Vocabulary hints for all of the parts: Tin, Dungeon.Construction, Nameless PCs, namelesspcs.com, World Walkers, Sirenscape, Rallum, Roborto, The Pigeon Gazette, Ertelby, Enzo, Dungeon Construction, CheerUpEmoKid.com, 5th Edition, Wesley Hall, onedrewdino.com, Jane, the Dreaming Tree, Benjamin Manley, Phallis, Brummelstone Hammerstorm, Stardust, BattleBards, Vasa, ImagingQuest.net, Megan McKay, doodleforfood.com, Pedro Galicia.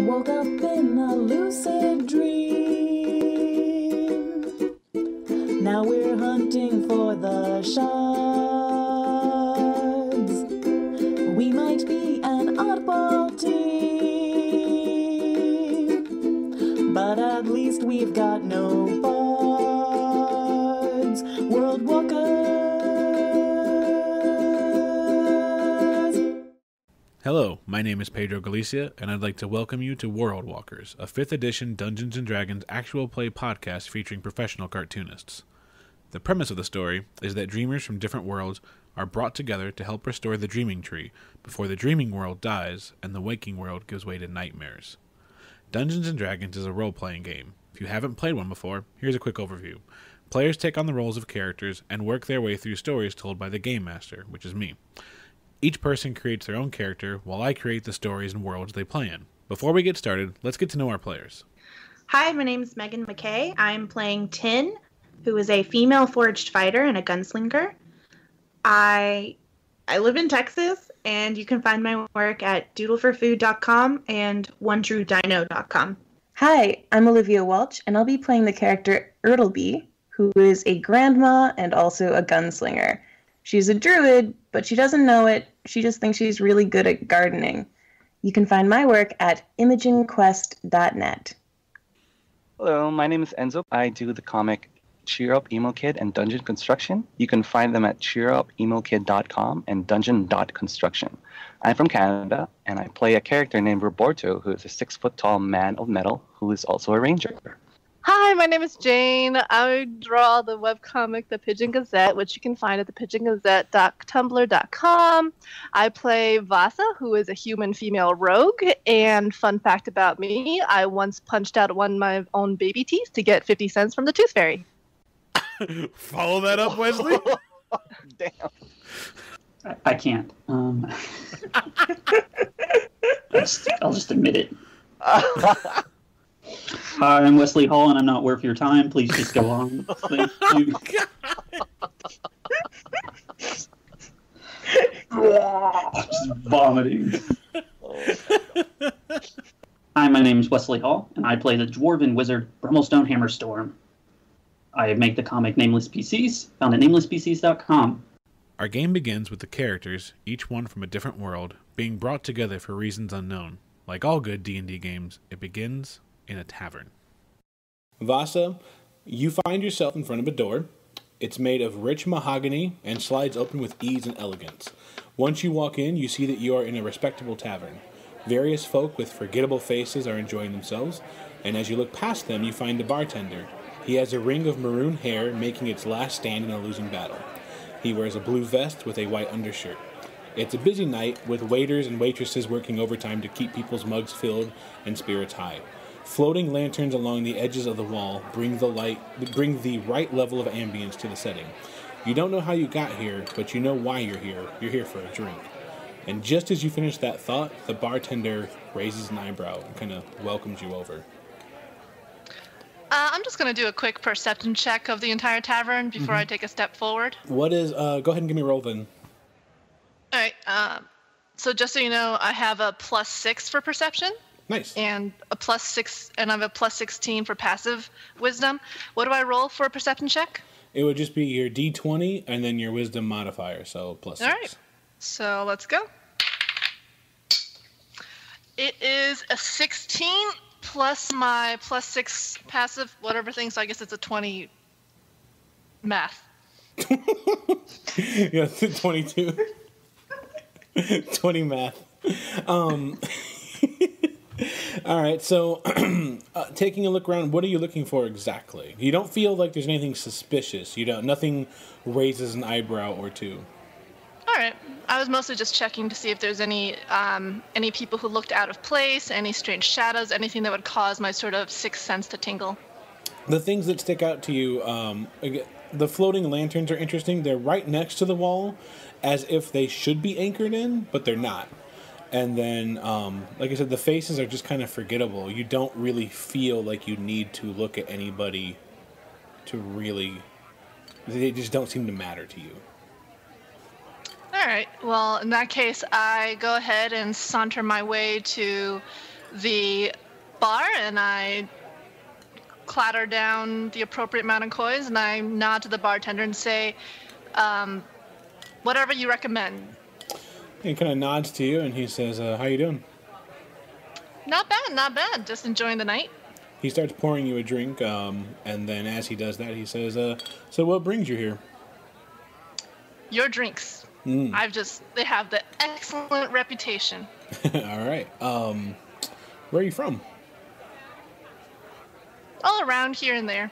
Woke up in a lucid dream. Now we're hunting for the shards. We might be an oddball team, but at least we've got no bards. World Walkers! Hello. My name is Pedro Galicia, and I'd like to welcome you to World Walkers, a 5th edition Dungeons & Dragons actual play podcast featuring professional cartoonists. The premise of the story is that dreamers from different worlds are brought together to help restore the Dreaming Tree before the dreaming world dies and the waking world gives way to nightmares. Dungeons & Dragons is a role-playing game. If you haven't played one before, here's a quick overview. Players take on the roles of characters and work their way through stories told by the Game Master, which is me. Each person creates their own character, while I create the stories and worlds they play in. Before we get started, let's get to know our players. Hi, my name is Megan McKay. I'm playing Tin, who is a female forged fighter and a gunslinger. I live in Texas, and you can find my work at doodleforfood.com and onedrewdino.com. Hi, I'm Olivia Walsh, and I'll be playing the character Ertelby, who is a grandma and also a gunslinger. She's a druid, but she doesn't know it. She just thinks she's really good at gardening. You can find my work at ImagingQuest.net. Hello, my name is Enzo. I do the comic Cheer Up, Emo Kid and Dungeon Construction. You can find them at CheerUpEmoKid.com and Dungeon.Construction. I'm from Canada, and I play a character named Roborto, who is a 6-foot-tall man of metal who is also a ranger. Hi, my name is Jane. I draw the webcomic The Pigeon Gazette, which you can find at thepigeongazette.tumblr.com. I play Vasa, who is a human female rogue. And fun fact about me, I once punched out one of my own baby teeth to get 50 cents from the Tooth Fairy. Follow that up, Wesley? Damn. I can't. I'll just admit it. Hi, I'm Wesley Hall, and I'm not worth your time. Please just go on. Thank you. I'm just vomiting. Hi, my name is Wesley Hall, and I play the dwarven wizard Brummelstone Hammerstorm. I make the comic Nameless PCs, found at namelesspcs.com. Our game begins with the characters, each one from a different world, being brought together for reasons unknown. Like all good D&D games, it begins in a tavern. Vasa, you find yourself in front of a door. It's made of rich mahogany and slides open with ease and elegance. Once you walk in, you see that you are in a respectable tavern. Various folk with forgettable faces are enjoying themselves, and as you look past them, you find a bartender. He has a ring of maroon hair making its last stand in a losing battle. He wears a blue vest with a white undershirt. It's a busy night with waiters and waitresses working overtime to keep people's mugs filled and spirits high. Floating lanterns along the edges of the wall bring the right level of ambience to the setting. You don't know how you got here, but you know why you're here. You're here for a drink. And just as you finish that thought, the bartender raises an eyebrow and kind of welcomes you over. I'm just going to do a quick perception check of the entire tavern before I take a step forward. What is... go ahead and give me a roll then. All right. So just so you know, I have a +6 for perception. Nice. And a +6, and I have a +16 for passive wisdom. What do I roll for a perception check? It would just be your D20 and then your wisdom modifier, so +6. All right. So let's go. It is a 16 plus my +6 passive whatever thing, so I guess it's a 20 math. Yeah, 22. 20 math. All right, so taking a look around, what are you looking for exactly? You don't feel like there's anything suspicious. Nothing raises an eyebrow or two. All right, I was mostly just checking to see if there's any people who looked out of place, any strange shadows, anything that would cause my sort of sixth sense to tingle. The things that stick out to you, the floating lanterns are interesting. They're right next to the wall, as if they should be anchored in, but they're not. And then, like I said, the faces are just kind of forgettable. You don't really feel like you need to look at anybody to really... They just don't seem to matter to you. All right. Well, in that case, I go ahead and saunter my way to the bar and I clatter down the appropriate amount of coins and I nod to the bartender and say, whatever you recommend. He kind of nods to you and he says, how you doing? Not bad, not bad. Just enjoying the night. He starts pouring you a drink, and then as he does that, he says, so what brings you here? Your drinks. They have the excellent reputation. All right. Where are you from? All around here and there.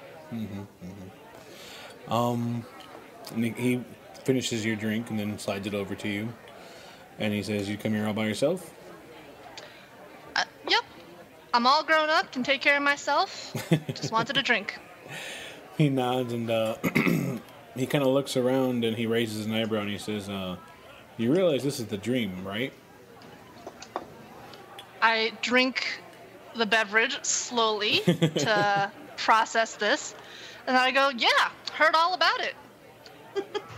And he finishes your drink and then slides it over to you. And he says, you come here all by yourself? Yep. I'm all grown up, can take care of myself. Just wanted a drink. He nods and he kind of looks around and he raises an eyebrow and he says, you realize this is the dream, right? I drink the beverage slowly to process this. And I go, yeah, heard all about it.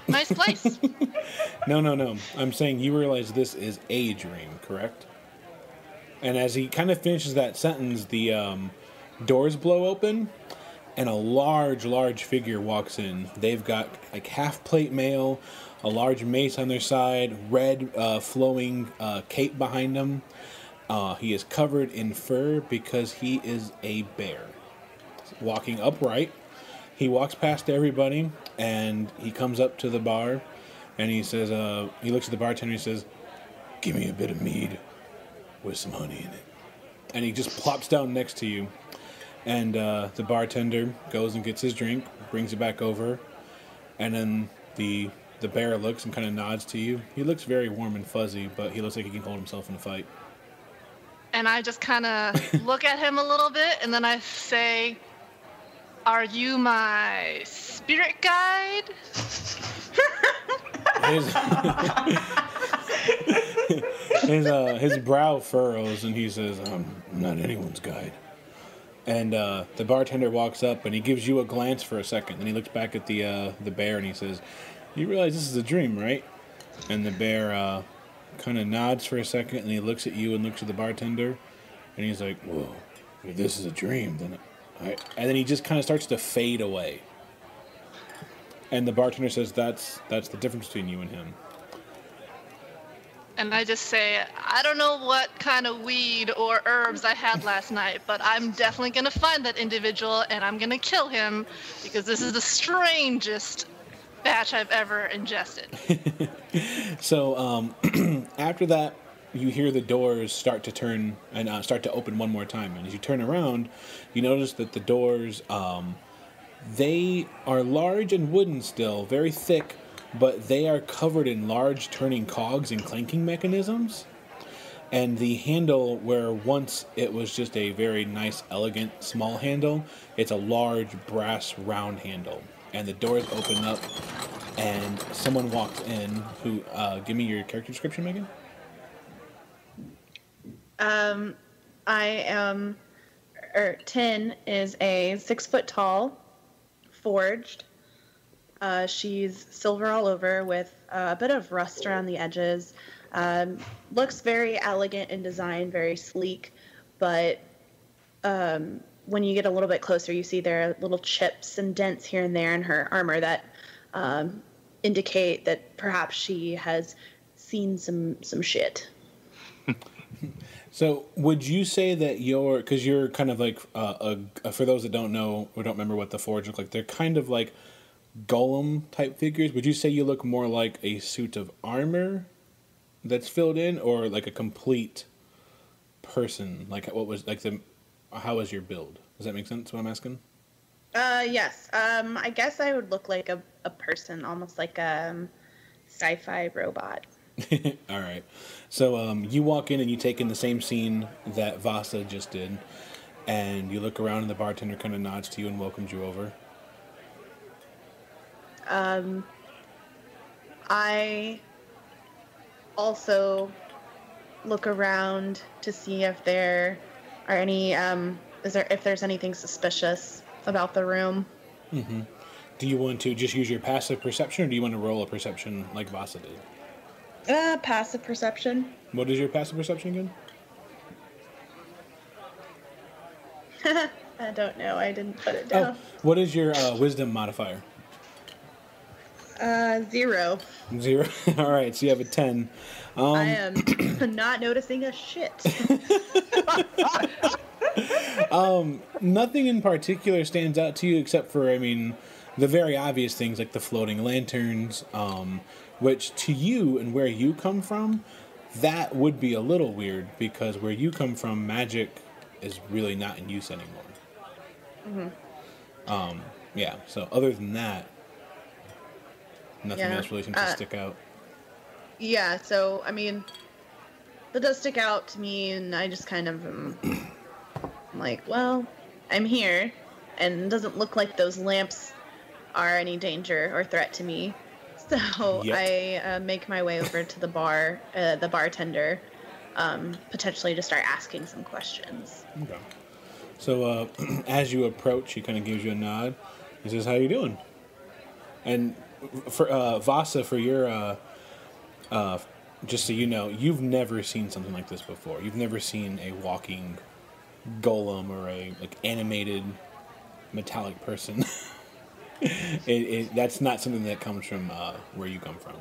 Nice place. No. I'm saying you realize this is a dream, correct? And as he kind of finishes that sentence, the doors blow open, and a large figure walks in. They've got like half-plate mail, a large mace on their side, red flowing cape behind them. He is covered in fur because he is a bear. Walking upright, he walks past everybody, and he comes up to the bar, and he says, he looks at the bartender and he says, give me a bit of mead with some honey in it. And he just plops down next to you. And the bartender goes and gets his drink, brings it back over, and then the bear looks and kind of nods to you. He looks very warm and fuzzy, but he looks like he can hold himself in a fight. And I just kind of look at him a little bit, and then I say, are you my spirit guide? His brow furrows, and he says, I'm not anyone's guide. And the bartender walks up, and he gives you a glance for a second. Then he looks back at the bear, and he says, you realize this is a dream, right? And the bear kind of nods for a second, and he looks at you and looks at the bartender. And he's like, whoa, if this is a dream, then... Right. And then he just kind of starts to fade away. And the bartender says, that's the difference between you and him. And I just say, I don't know what kind of weed or herbs I had last night, but I'm definitely going to find that individual, and I'm going to kill him, because this is the strangest batch I've ever ingested. So after that, you hear the doors start to turn and start to open one more time. And as you turn around, you notice that the doors, they are large and wooden still, very thick, but they are covered in large turning cogs and clanking mechanisms. And the handle, where once it was just a very nice, elegant, small handle, it's a large brass round handle. And the doors open up and someone walks in who, give me your character description, Megan. I am, Tin is a 6 foot tall, forged. She's silver all over with a bit of rust around the edges. Looks very elegant in design, very sleek, but when you get a little bit closer, you see there are little chips and dents here and there in her armor that indicate that perhaps she has seen some shit. So would you say that because you're kind of like, for those that don't know or don't remember what the Forge look like, they're kind of like golem-type figures. Would you say you look more like a suit of armor that's filled in, or like a complete person? Like how was your build? Does that make sense, what I'm asking? Yes. I guess I would look like a person, almost like a sci-fi robot. All right. So you walk in and you take in the same scene that Vasa just did, and you look around and the bartender kind of nods to you and welcomes you over. I also look around to see if there are any if there's anything suspicious about the room. Mm-hmm. Do you want to just use your passive perception, or do you want to roll a perception like Vasa did? Passive perception. What is your passive perception again? I don't know. I didn't put it down. Oh, what is your wisdom modifier? 0. 0. All right, so you have a 10. I am not noticing a shit. Nothing in particular stands out to you except for, I mean, the very obvious things like the floating lanterns, which to you and where you come from, that would be a little weird because where you come from, magic is really not in use anymore. Mm-hmm. Yeah, so other than that, nothing else really seems to stick out. Yeah, so, I mean, that does stick out to me, and I just kind of am like, well, I'm here, and it doesn't look like those lamps are any danger or threat to me. So yep. I make my way over to the bar, the bartender, potentially to start asking some questions. Okay. So as you approach, he kind of gives you a nod. He says, "How you doing?" And for Vasa, for your, just so you know, you've never seen something like this before. You've never seen a walking golem or a animated metallic person. That's not something that comes from where you come from.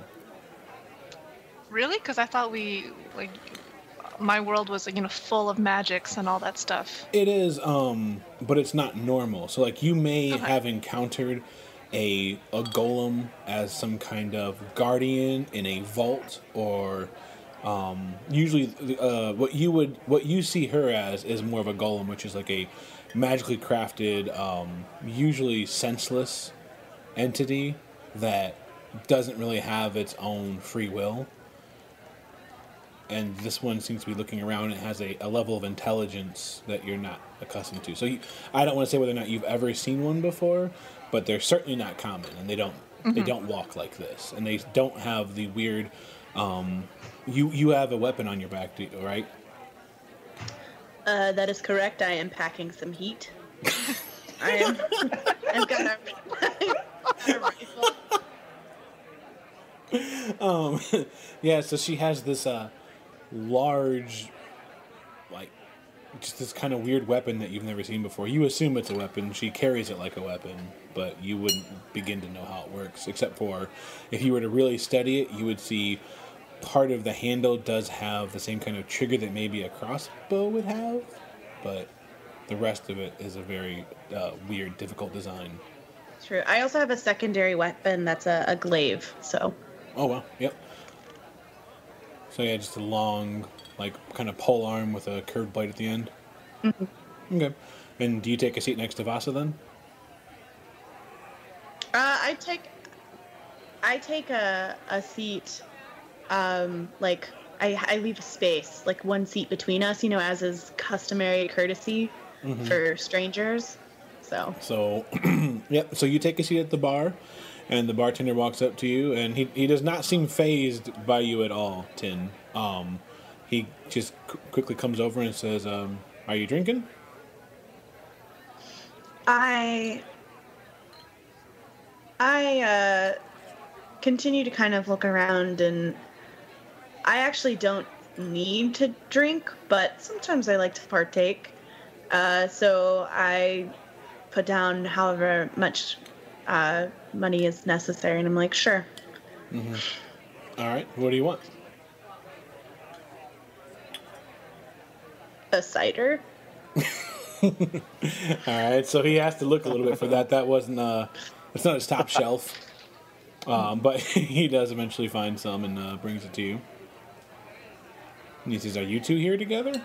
Really? Because I thought my world was full of magics and all that stuff. It is, but it's not normal. So you may have encountered a golem as some kind of guardian in a vault, or usually what you see her as is more of a golem, which is like a magically crafted, usually senseless entity that doesn't really have its own free will. And this one seems to be looking around and has a level of intelligence that you're not accustomed to. So I don't want to say whether or not you've ever seen one before, but they're certainly not common, and they don't walk like this, and they don't have the weird. You have a weapon on your back, right? That is correct. I am packing some heat. I've got a rifle. Yeah. So she has this large, just this kind of weird weapon that you've never seen before. You assume it's a weapon. She carries it like a weapon, but you wouldn't begin to know how it works, except for if you were to really study it, you would see part of the handle does have the same kind of trigger that maybe a crossbow would have, but the rest of it is a very weird, difficult design. True. I also have a secondary weapon that's a glaive, so... Oh, well, yep. So, yeah, just a long... kind of pole arm with a curved blade at the end. Mm-hmm. Okay. And do you take a seat next to Vasa then? I take a seat. I leave a space, one seat between us, as is customary courtesy for strangers. So yep. So you take a seat at the bar, and the bartender walks up to you, and he does not seem fazed by you at all, Tin. He just quickly comes over and says, "Are you drinking?" I continue to kind of look around, and I actually don't need to drink, but sometimes I like to partake. So I put down however much money is necessary, and I'm like, "Sure." Mm-hmm. All right. What do you want? A cider. All right, so he has to look a little bit for that. That wasn't it's not his top shelf, but he does eventually find some and brings it to you. And he says, "Are you two here together?"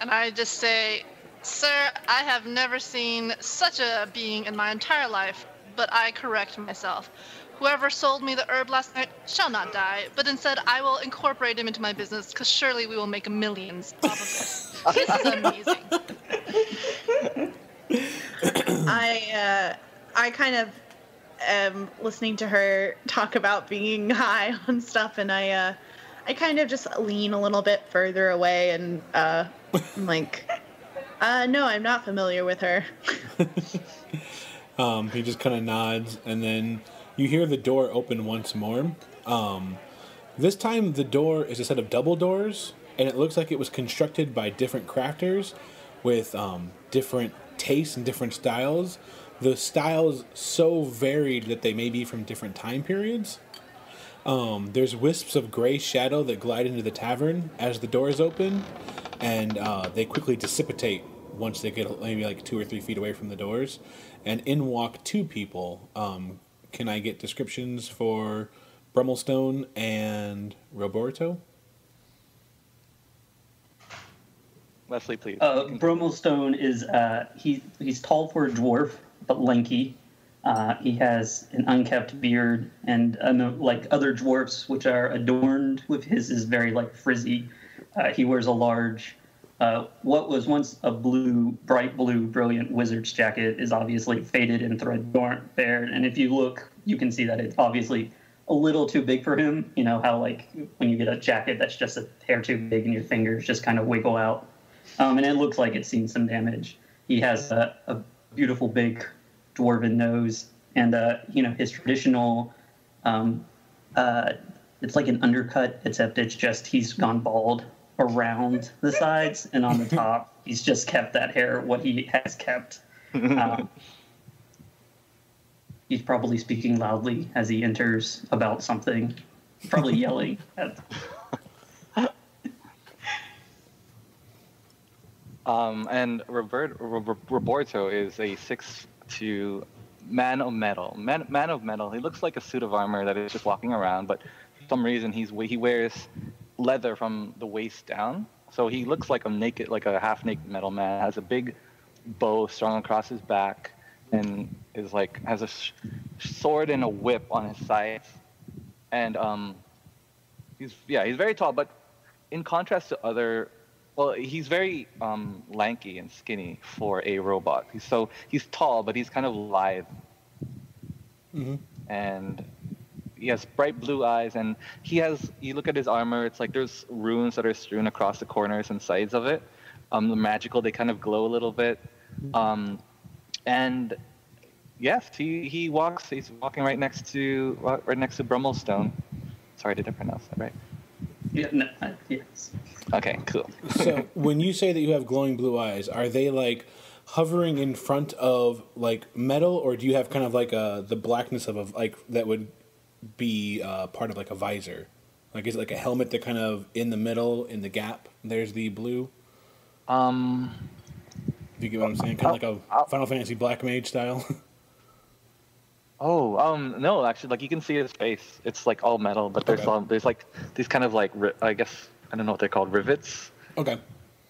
And I just say, "Sir, I have never seen such a being in my entire life, but I correct myself. Whoever sold me the herb last night shall not die, but instead I will incorporate him into my business, because surely we will make millions off of this. This is amazing." I kind of am listening to her talk about being high on stuff, and I kind of just lean a little bit further away, and I'm like, "No, I'm not familiar with her." He just kind of nods, and then... You hear the door open once more. This time the door is a set of double doors, and it looks like it was constructed by different crafters, with different tastes and different styles. The styles so varied that they may be from different time periods. There's wisps of gray shadow that glide into the tavern as the doors open, and they quickly dissipate once they get maybe like 2 or 3 feet away from the doors. And in walk 2 people. Can I get descriptions for Brummelstone and Roborto? Wesley, please. Brummelstone is he's tall for a dwarf, but lanky. He has an unkempt beard, and like other dwarfs, which are adorned with his, is very like frizzy. He wears a large, what was once a bright blue, brilliant wizard's jacket is obviously faded and threadbare. And if you look, you can see that it's obviously a little too big for him. You know how like when you get a jacket that's just a hair too big and your fingers just kind of wiggle out. And it looks like it's seen some damage. He has a beautiful big dwarven nose, and his traditional it's like an undercut, except it's just he's gone bald around the sides, and on the top he's just kept that hair what he has kept. He's probably speaking loudly as he enters about something, probably yelling at and Roborto is a 6'2" man of metal. Man of metal. He looks like a suit of armor that is just walking around, but for some reason he wears leather from the waist down. So he looks like a half-naked metal man. Has a big bow strung across his back, and has a sword and a whip on his sides. And he's very tall, but in contrast to other. Well, he's very lanky and skinny for a robot. He's tall, but he's kind of lithe. Mm-hmm. And he has bright blue eyes, and you look at his armor, it's like there's runes that are strewn across the corners and sides of it. The magical, they kind of glow a little bit. And yes, he's walking right next to Brummelstone. Sorry, did I pronounce that right? Yeah, no, yes. Okay, cool. So when you say that you have glowing blue eyes, are they like hovering in front of like metal, or do you have kind of like the blackness of that would be part of like a visor? Like is it like a helmet that kind of in the middle, in the gap, there's the blue? If you get what I'm saying, kind of like a Final Fantasy Black Mage style. Oh, no, actually, like, you can see his face. It's, like, all metal, but there's, there's like, these kind of, like, I guess, I don't know what they're called, rivets. Okay.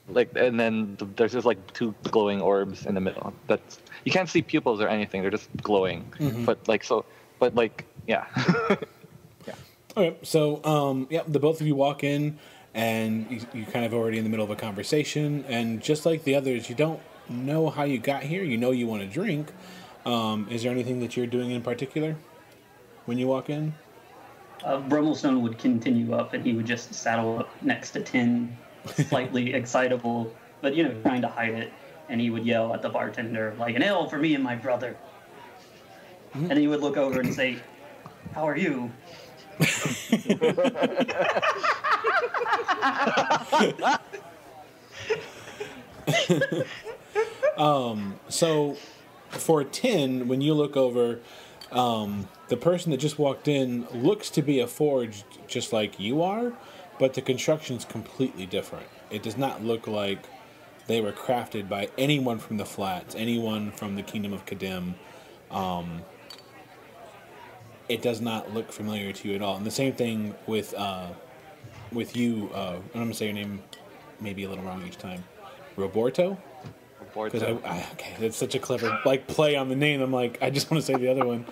Like, and then there's just, like, 2 glowing orbs in the middle. That's, you can't see pupils or anything. They're just glowing. Mm-hmm. Yeah. Yeah. Okay, so, the both of you walk in, and you're kind of already in the middle of a conversation, and just like the others, you don't know how you got here. You know you want to drink. Is there anything that you're doing in particular when you walk in? Brummelstone would continue up, and he would just saddle up next to Tin, slightly excitable, but, trying to hide it. And he would yell at the bartender, like, an ale for me and my brother. Mm-hmm. And he would look over and say, how are you? So... For Tin, when you look over, the person that just walked in looks to be a forged just like you are, but the construction's completely different. It does not look like they were crafted by anyone from the flats, anyone from the Kingdom of Kadim. It does not look familiar to you at all. And the same thing with you, I'm going to say your name maybe a little wrong each time, Roborto? Because okay, that's such a clever play on the name. I'm like, I just want to say the other one.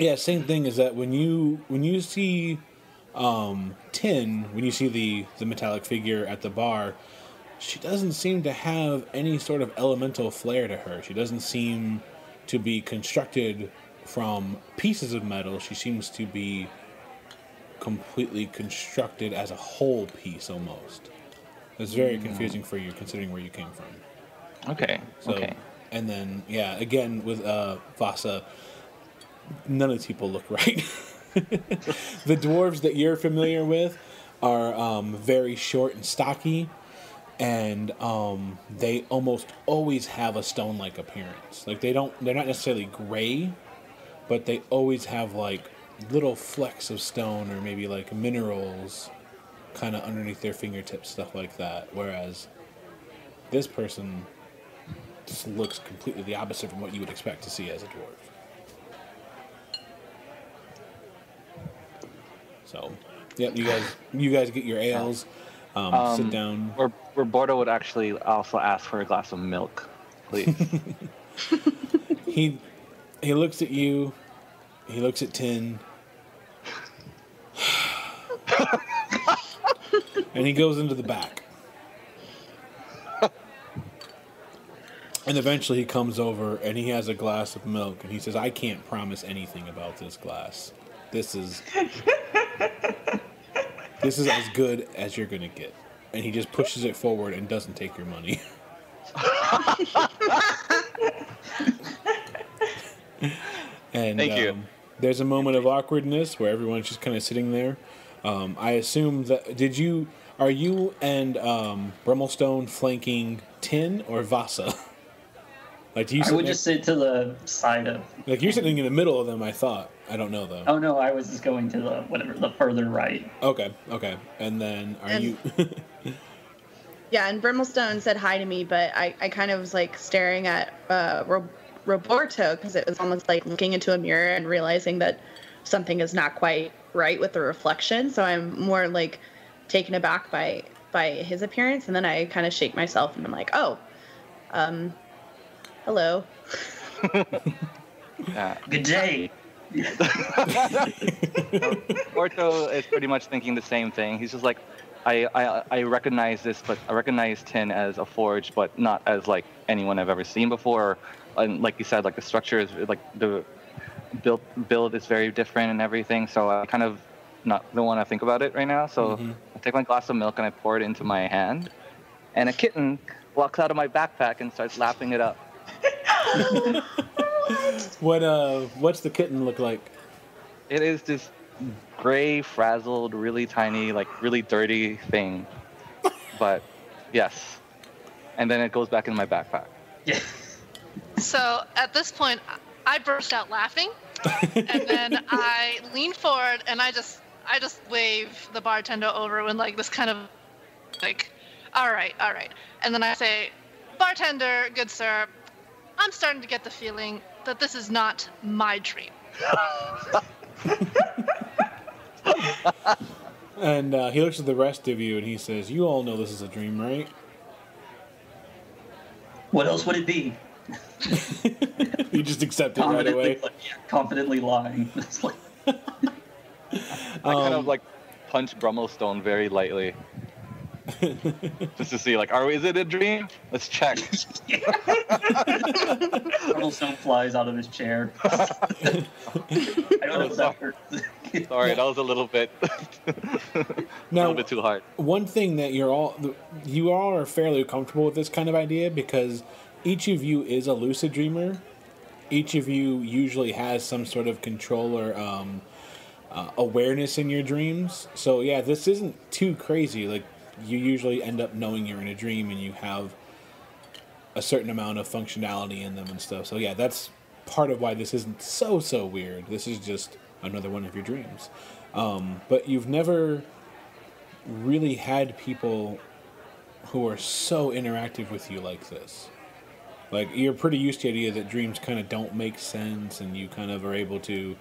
Yeah, same thing is that when you see Tin, when you see the metallic figure at the bar, she doesn't seem to have any sort of elemental flair to her. She doesn't seem to be constructed from pieces of metal. She seems to be completely constructed as a whole piece almost. It's very confusing for you, considering where you came from. Okay. So, okay. And then, yeah, again, with Vasa, none of these people look right. The dwarves that you're familiar with are very short and stocky. and they almost always have a stone-like appearance. Like they're not necessarily gray, but they always have like little flecks of stone or maybe like minerals kind of underneath their fingertips, stuff like that. Whereas this person just looks completely the opposite from what you would expect to see as a dwarf. So, yeah, you guys get your ales. Sit down. Roborto would actually also ask for a glass of milk, please. He looks at you. He looks at Tin. And he goes into the back. And eventually he comes over and he has a glass of milk and he says, I can't promise anything about this glass. This is as good as you're going to get. And he just pushes it forward and doesn't take your money. And thank you. There's a moment of awkwardness where everyone's just kind of sitting there. I assume that... Are you and Brummelstone flanking Tin or Vasa? Like, I would just sit to the side of... Like, you're sitting in the middle of them, I thought. I don't know, though. Oh, no, I was just going to the further right. Okay. And then, you... Yeah, and Brummelstone said hi to me, but I kind of was, like, staring at Roborto, because it was almost like looking into a mirror and realizing that something is not quite right with the reflection. So I'm more, like, taken aback by his appearance, and then I kind of shake myself, and I'm like, oh, hello. Good day. Roborto is pretty much thinking the same thing. He's just like, I recognize this, but I recognize Tin as a forge, but not as like anyone I've ever seen before. And like you said, like the structure is like the build is very different and everything. So I kind of don't want to think about it right now. So I take my glass of milk and I pour it into my hand, and a kitten walks out of my backpack and starts lapping it up. What's the kitten look like? It is this gray, frazzled, really tiny, like really dirty thing. But yes, and then it goes back in my backpack. Yes. So at this point, I burst out laughing, and then I lean forward and I just wave the bartender over with like this kind of like, all right, and then I say, bartender, good sir, I'm starting to get the feeling that this is not my dream. And he looks at the rest of you and he says, "You all know this is a dream, right? What else would it be?" You just accept it right away. Like, yeah, confidently lying. I kind of like punch Brummelstone very lightly, just to see, like, is it a dream? Let's check. Brummelstone flies out of his chair. I don't know if that hurts. Sorry, that was a little bit, now, a little bit too hard. One thing that you all are fairly comfortable with this kind of idea because each of you is a lucid dreamer. Each of you usually has some sort of control or awareness in your dreams. So, yeah, this isn't too crazy. Like, you usually end up knowing you're in a dream and you have a certain amount of functionality in them and stuff. So, yeah, that's part of why this isn't so weird. This is just another one of your dreams. But you've never really had people who are so interactive with you like this. Like, you're pretty used to the idea that dreams kind of don't make sense and you kind of are able to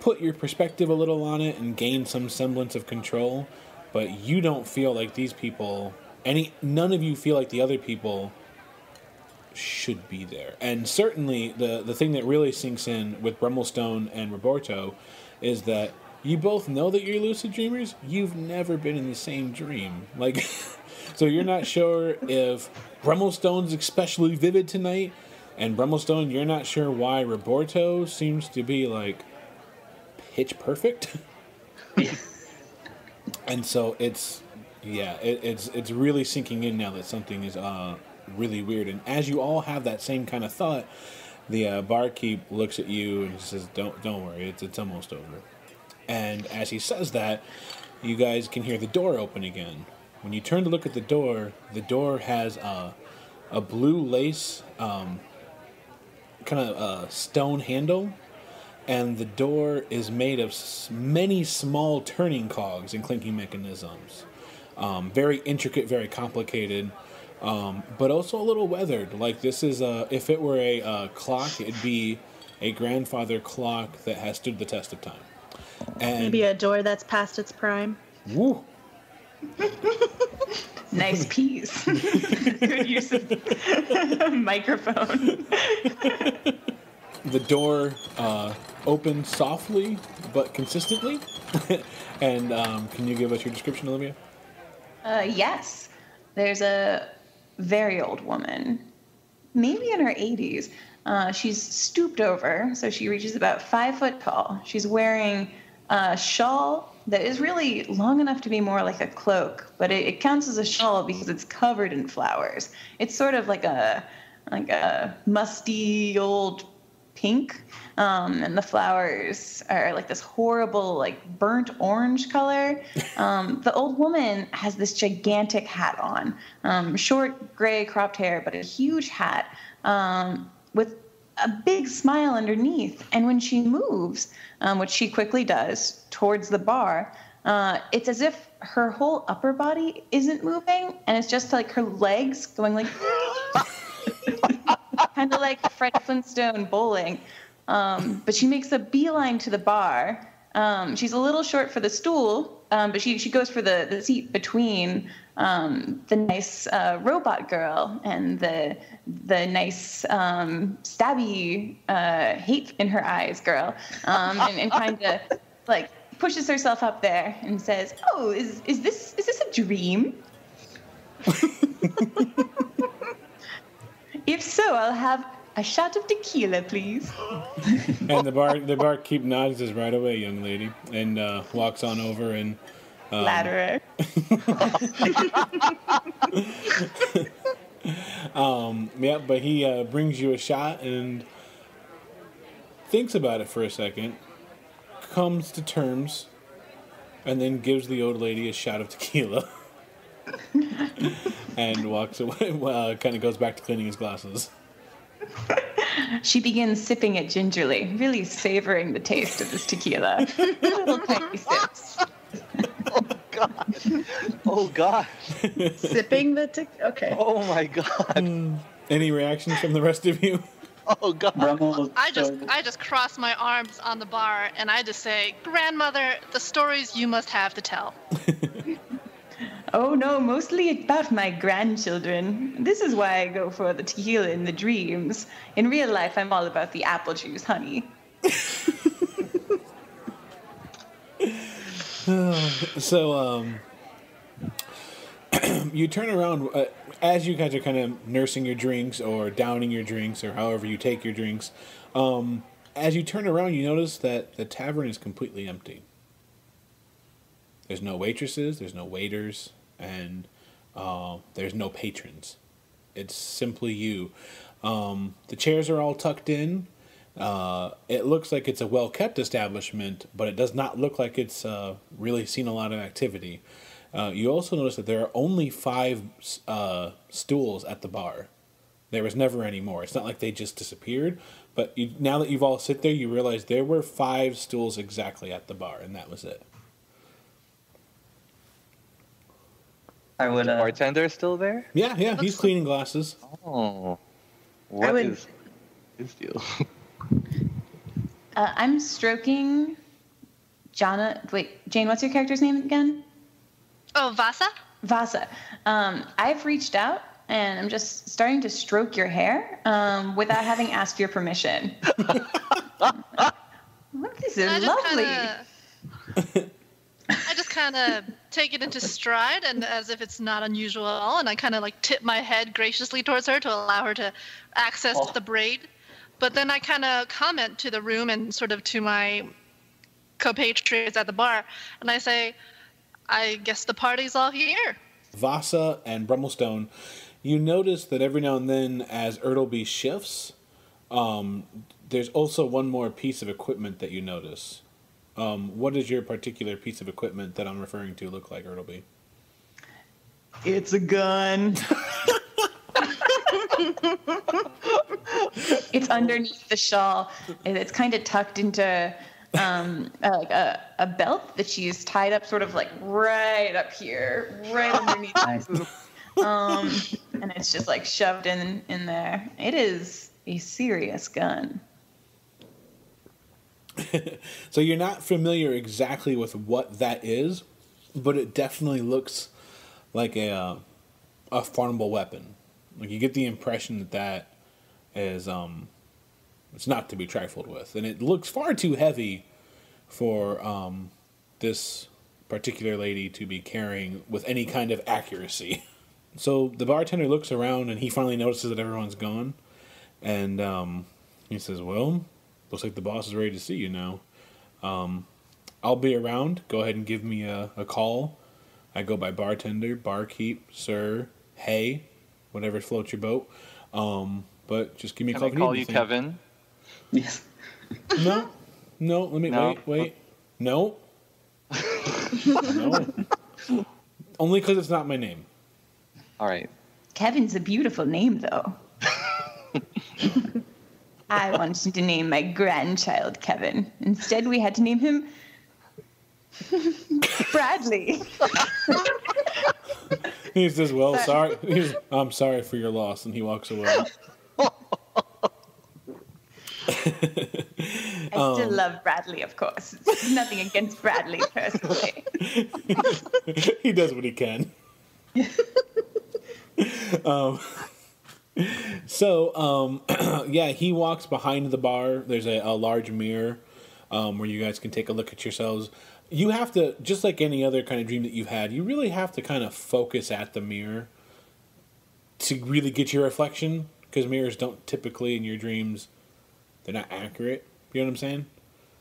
put your perspective a little on it and gain some semblance of control, but you don't feel like these people, none of you feel like the other people should be there. And certainly the thing that really sinks in with Brummelstone and Roborto is that you both know that you're lucid dreamers. You've never been in the same dream. Like, so you're not sure if Brummelstone's especially vivid tonight, and Brummelstone, you're not sure why Roborto seems to be, like, pitch perfect. And so it's really sinking in now that something is really weird. And as you all have that same kind of thought, the barkeep looks at you and says, "Don't worry, it's almost over." And as he says that, you guys can hear the door open again. When you turn to look at the door has a blue lace kind of stone handle, and the door is made of many small turning cogs and clinking mechanisms. Very intricate, very complicated, but also a little weathered. Like this is if it were a clock, it'd be a grandfather clock that has stood the test of time. And maybe a door that's past its prime. Woo! Nice piece. Good use of microphone. The door opened softly but consistently. And can you give us your description, Olivia? Yes. There's a very old woman, maybe in her 80s. She's stooped over, so she reaches about 5 foot tall. She's wearing a shawl that is really long enough to be more like a cloak, but it counts as a shawl because it's covered in flowers. It's sort of like a musty old pink, and the flowers are like this horrible, like burnt orange color. The old woman has this gigantic hat on, short gray cropped hair, but a huge hat with a big smile underneath, and when she moves, which she quickly does, towards the bar, it's as if her whole upper body isn't moving, and it's just like her legs going like, kind of like Fred Flintstone bowling. But she makes a beeline to the bar. She's a little short for the stool, but she goes for the seat between the nice robot girl and the nice stabby hate in her eyes girl, and kind of like pushes herself up there and says, "Oh, is this a dream? If so, I'll have a shot of tequila, please." And the barkeep nods us right away, young lady, and walks on over and. Ladder. Yeah, but he brings you a shot and thinks about it for a second, comes to terms, and then gives the old lady a shot of tequila and walks away. Well, kind of goes back to cleaning his glasses. She begins sipping it gingerly, really savoring the taste of this tequila. Little tiny sips. Oh, God. Sipping the tequila. Okay. Oh, my God. Any reactions from the rest of you? Oh, God. I just cross my arms on the bar, and I just say, "Grandmother, the stories you must have to tell." Oh, no, mostly about my grandchildren. This is why I go for the tequila in the dreams. In real life, I'm all about the apple juice, honey. So, you turn around as you guys are kind of nursing your drinks or downing your drinks or however you take your drinks. As you turn around, you notice that the tavern is completely empty. There's no waitresses, there's no waiters, and there's no patrons. It's simply you. The chairs are all tucked in. It looks like it's a well-kept establishment, but it does not look like it's really seen a lot of activity. You also notice that there are only 5 stools at the bar. There was never any more. It's not like they just disappeared, but now that you've all sit there, you realize there were 5 stools exactly at the bar, and that was it. I would, the bartender still there? Yeah, he's cleaning glasses. Oh, what is his deal? I'm stroking Jana. Wait, Jane, what's your character's name again? Oh, Vasa. I've reached out and I'm just starting to stroke your hair without having asked your permission. This is lovely. I just kind of take it into stride and as if it's not unusual at all, and I kind of like tip my head graciously towards her to allow her to access the braid. But then I kind of comment to the room and sort of to my compatriots at the bar, and I say, "I guess the party's all here." Vasa and Brummelstone, you notice that every now and then as Ertelby shifts, there's also one more piece of equipment that you notice. What does your particular piece of equipment that I'm referring to look like, Ertelby? It's a gun. It's underneath the shawl. It's kind of tucked into a belt that she's tied up sort of like right up here, right underneath my boot. And it's just like shoved in there. It is a serious gun. So you're not familiar exactly with what that is, but it definitely looks like a farmable weapon. Like, you get the impression that that is, it's not to be trifled with. And it looks far too heavy for this particular lady to be carrying with any kind of accuracy. So the bartender looks around, and he finally notices that everyone's gone. And he says, well, looks like the boss is ready to see you now. I'll be around. Go ahead and give me a call. I go by bartender, barkeep, sir, hey, whatever floats your boat. But just give me a call. Can I call you Kevin? Yes. No, let me, wait. No. No. Only because it's not my name. All right. Kevin's a beautiful name, though. I wanted to name my grandchild Kevin. Instead, we had to name him Bradley. He says, well, sorry. He says, I'm sorry for your loss, and he walks away. I still love Bradley, of course. There's nothing against Bradley, personally. He does what he can. Yeah, he walks behind the bar. There's a large mirror where you guys can take a look at yourselves. You have to, just like any other kind of dream that you've had, you really have to kind of focus at the mirror to really get your reflection, because mirrors don't typically, in your dreams, they're not accurate. You know what I'm saying?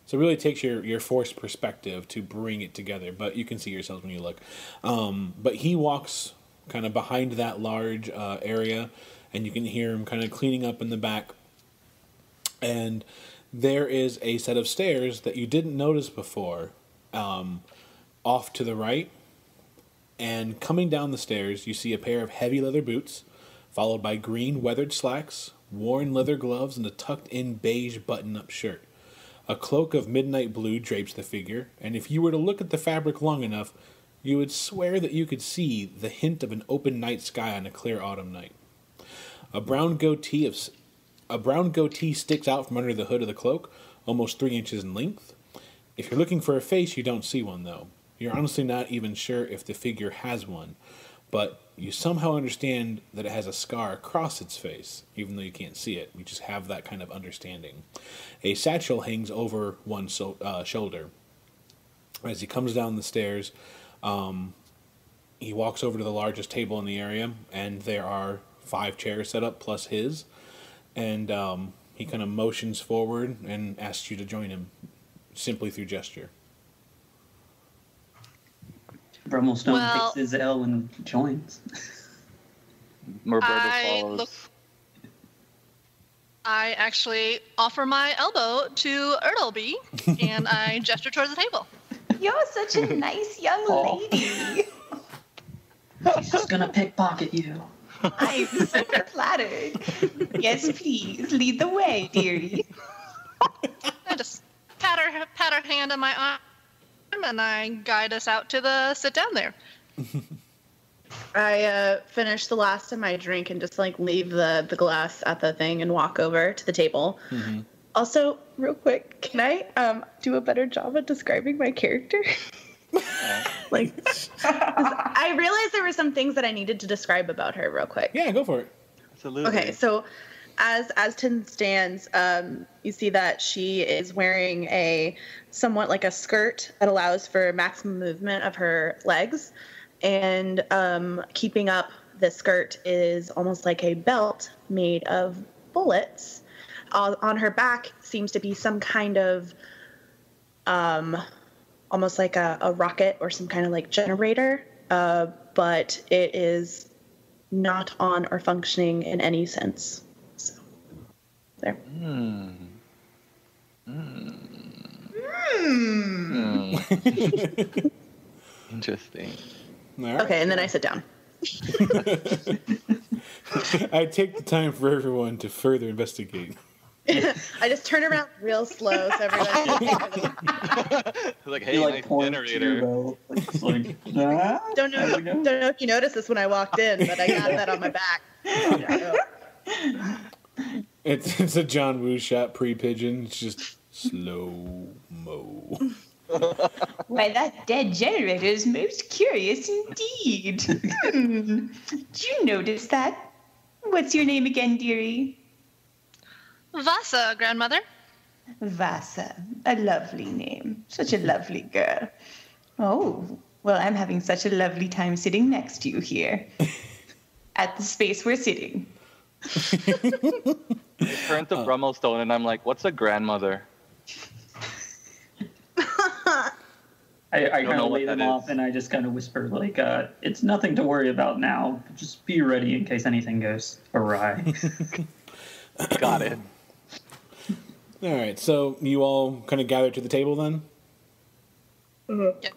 So it really takes your forced perspective to bring it together, but you can see yourselves when you look. But he walks kind of behind that large area, and you can hear him kind of cleaning up in the back. And there is a set of stairs that you didn't notice before, off to the right. And coming down the stairs, you see a pair of heavy leather boots, followed by green weathered slacks, worn leather gloves, and a tucked-in beige button-up shirt. A cloak of midnight blue drapes the figure, and if you were to look at the fabric long enough, you would swear that you could see the hint of an open night sky on a clear autumn night. A brown goatee sticks out from under the hood of the cloak, almost 3 inches in length. If you're looking for a face, you don't see one, though. You're honestly not even sure if the figure has one, but you somehow understand that it has a scar across its face, even though you can't see it. You just have that kind of understanding. A satchel hangs over one shoulder. As he comes down the stairs, he walks over to the largest table in the area, and there are 5 chairs set up plus his, and he kind of motions forward and asks you to join him simply through gesture. Brummelstone takes his L and joins. I actually offer my elbow to Ertelby, and I gesture towards the table. You're such a nice young lady. She's just going to pickpocket you. I'm super flattered. Yes, please, lead the way, dearie. I just pat her hand on my arm, and I guide us out to the sit-down there. I finish the last of my drink and just, like, leave the glass at the thing and walk over to the table. Mm-hmm. Also, real quick, can I do a better job at describing my character? Like, I realized there were some things that I needed to describe about her real quick. Yeah, go for it. Absolutely. Okay, so as Tin stands, you see that she is wearing somewhat like a skirt that allows for maximum movement of her legs, and keeping up the skirt is almost like a belt made of bullets. On her back seems to be some kind of almost like a rocket or some kind of like generator, but it is not on or functioning in any sense. So, there. Interesting. Right. Okay, and then I sit down. I take the time for everyone to further investigate. I just turn around real slow so everybody can like, hey, like nice generator. Don't know if you noticed this when I walked in, but I got that on my back. So. It's a John Woo shot pre-pigeon. It's just slow-mo. Why, that dead generator is most curious indeed. Did you notice that? What's your name again, dearie? Vasa, grandmother. Vasa, a lovely name. Such a lovely girl. Oh, well, I'm having such a lovely time sitting next to you here at the space we're sitting. I turn to Brummelstone and I'm like, what's a grandmother? I kind of lay them off and I just kind of whisper, like, it's nothing to worry about now. Just be ready in case anything goes awry. Got it. All right, so you all kind of gather to the table then?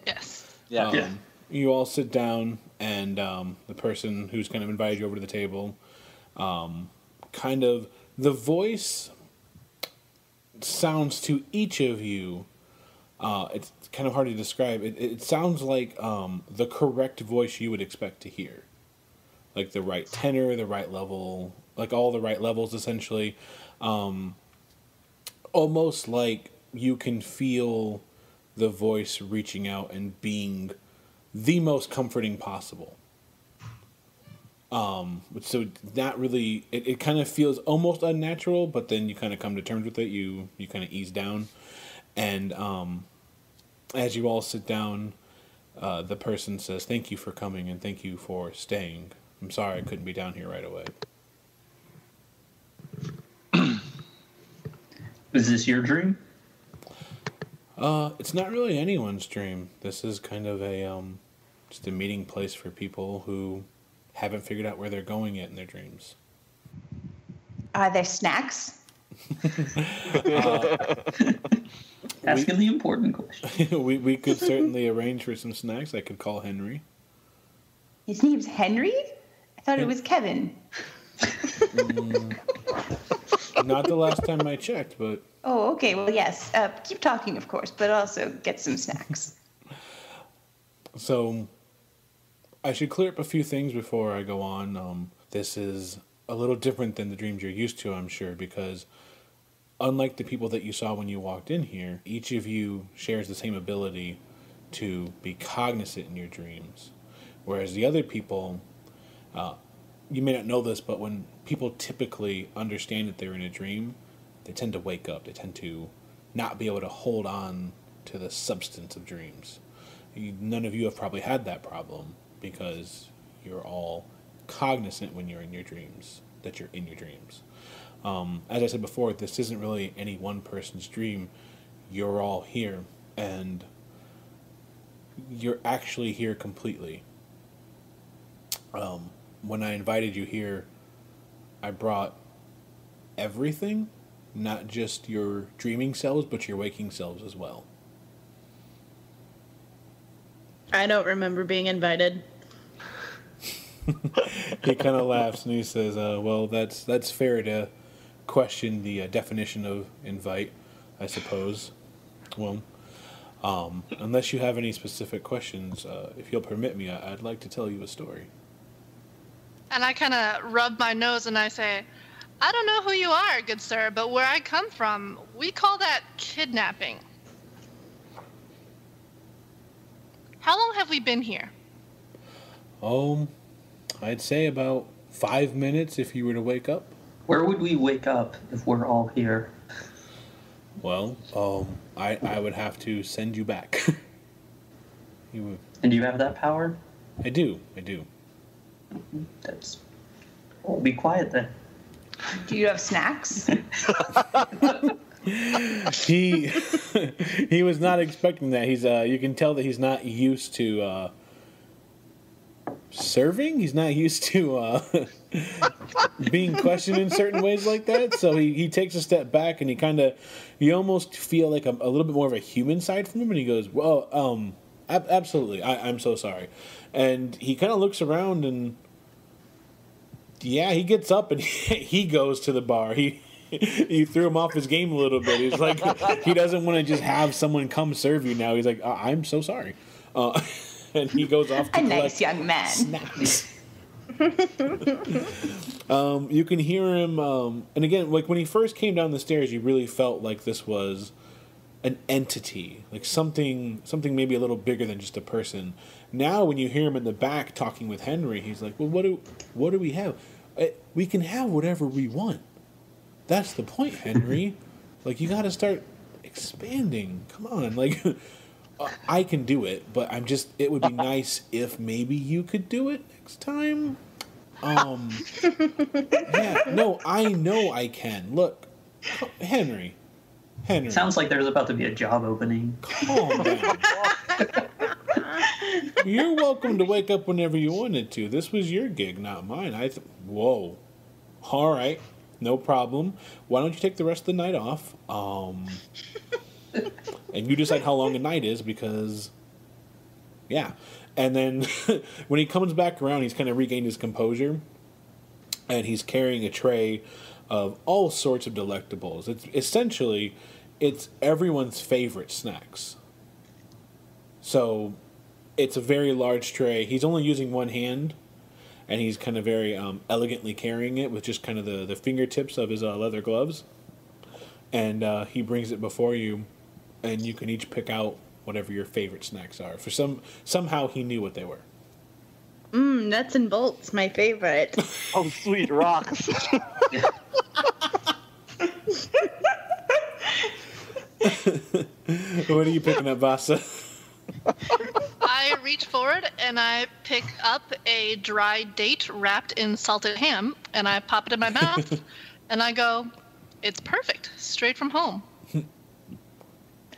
Yes. Yeah. You all sit down, and the person who's kind of invited you over to the table, kind of the voice sounds to each of you, it's kind of hard to describe. It sounds like the correct voice you would expect to hear. Like the right tenor, the right level, like all the right levels, essentially. Almost like you can feel the voice reaching out and being the most comforting possible. So that really, it kind of feels almost unnatural, but then you kind of come to terms with it. You kind of ease down. And as you all sit down, the person says, thank you for coming and thank you for staying. I'm sorry I couldn't be down here right away. Is this your dream? It's not really anyone's dream. This is kind of a just a meeting place for people who haven't figured out where they're going yet in their dreams. Are there snacks? Asking the important question. We could certainly arrange for some snacks. I could call Henry. His name's Henry? I thought it was Kevin. Not the last time I checked, but... Oh, okay. Well, yes. Keep talking, of course, but also get some snacks. So, I should clear up a few things before I go on. This is a little different than the dreams you're used to, I'm sure, because unlike the people that you saw when you walked in here, each of you shares the same ability to be cognizant in your dreams. Whereas the other people... you may not know this, but when people typically understand that they're in a dream, they tend to wake up. They tend to not be able to hold on to the substance of dreams. None of you have probably had that problem because you're all cognizant when you're in your dreams, that you're in your dreams. As I said before, this isn't really any one person's dream. You're all here, and you're actually here completely. When I invited you here, I brought everything, not just your dreaming selves, but your waking selves as well. I don't remember being invited. He kind of laughs and he says, well, that's fair to question the definition of invite, I suppose. Well, unless you have any specific questions, if you'll permit me, I'd like to tell you a story. And I kind of rub my nose and I say, I don't know who you are, good sir, but where I come from, we call that kidnapping. How long have we been here? I'd say about 5 minutes if you were to wake up. Where would we wake up if we're all here? Well, I would have to send you back. You would. And do you have that power? I do. That's... We'll be quiet then. Do you have snacks? He was not expecting that. He's you can tell that he's not used to serving. He's not used to being questioned in certain ways like that. So he takes a step back and he kind of, you almost feel like a little bit more of a human side from him. And he goes, well, absolutely. I'm so sorry. And he kind of looks around and, yeah, he gets up and he goes to the bar. He threw him off his game a little bit. He's like, he doesn't want to just have someone come serve you now. He's like, oh, I'm so sorry. And he goes off to a nice young man. Snacks. You can hear him, and again, like when he first came down the stairs, you really felt like this was an entity, like something maybe a little bigger than just a person. Now, when you hear him in the back talking with Henry, he's like, "Well, what do we have? We can have whatever we want. That's the point, Henry. Like, you got to start expanding. Come on, like." I can do it, but I'm just, it would be nice if maybe you could do it next time. Yeah, no, I know I can. Look, Henry. Sounds like there's about to be a job opening. Calm down. You're welcome to wake up whenever you wanted to. This was your gig, not mine. Whoa. All right. No problem. Why don't you take the rest of the night off? And you decide how long a night is because, yeah. And then when he comes back around, he's kind of regained his composure, and he's carrying a tray of all sorts of delectables. It's everyone's favorite snacks. So it's a very large tray. He's only using one hand, and he's kind of very elegantly carrying it with just kind of the fingertips of his leather gloves. And he brings it before you, and you can each pick out whatever your favorite snacks are. Somehow he knew what they were. Nuts and bolts, my favorite. Oh, sweet rocks. What are you picking up, Vasa? I reach forward and I pick up a dry date wrapped in salted ham, and I pop it in my mouth, and I go, "It's perfect, straight from home."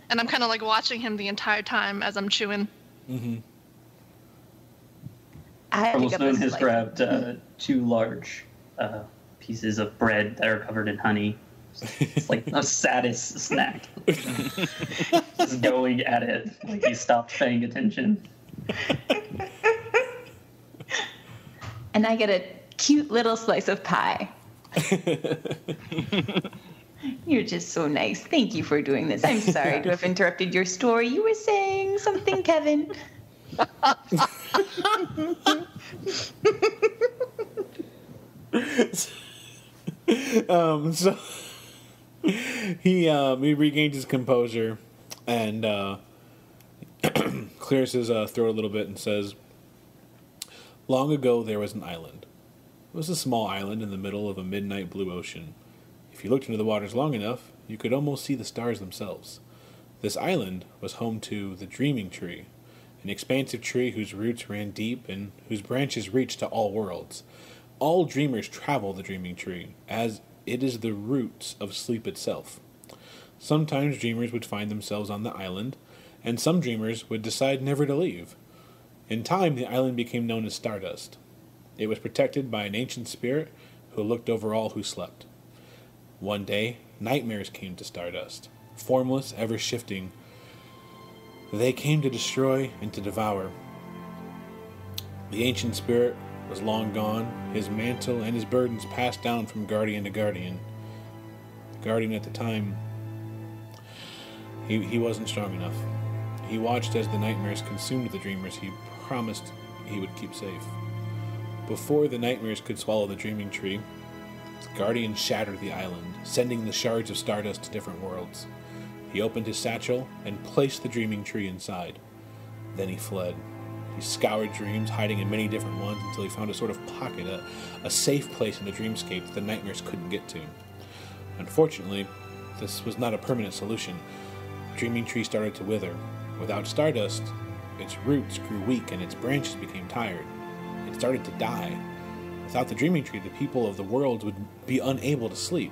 And I'm kind of like watching him the entire time as I'm chewing. Mm-hmm. Brummelstone has grabbed two large pieces of bread that are covered in honey. It's like the saddest snack. Just going at it like he stopped paying attention. And I get a cute little slice of pie. You're just so nice. Thank you for doing this. I'm sorry to have interrupted your story. You were saying something, Kevin. So he regains his composure and clears his throat a little bit and says, "Long ago there was an island. It was a small island in the middle of a midnight blue ocean. If you looked into the waters long enough, you could almost see the stars themselves. This island was home to the Dreaming Tree, an expansive tree whose roots ran deep and whose branches reached to all worlds. All dreamers travel the Dreaming Tree, as it is the roots of sleep itself. Sometimes dreamers would find themselves on the island, and some dreamers would decide never to leave. In time, the island became known as Stardust. It was protected by an ancient spirit who looked over all who slept. One day, nightmares came to Stardust, formless, ever-shifting. They came to destroy and to devour. The ancient spirit was long gone, his mantle and his burdens passed down from guardian to guardian. The guardian at the time, he wasn't strong enough. He watched as the nightmares consumed the dreamers he promised he would keep safe. Before the nightmares could swallow the Dreaming Tree, the guardian shattered the island, sending the shards of stardust to different worlds. He opened his satchel and placed the Dreaming Tree inside. Then he fled. He scoured dreams, hiding in many different ones, until he found a sort of pocket, a safe place in the dreamscape that the nightmares couldn't get to. Unfortunately, this was not a permanent solution. The Dreaming Tree started to wither. Without stardust, its roots grew weak and its branches became tired. It started to die. Without the Dreaming Tree, the people of the world would be unable to sleep.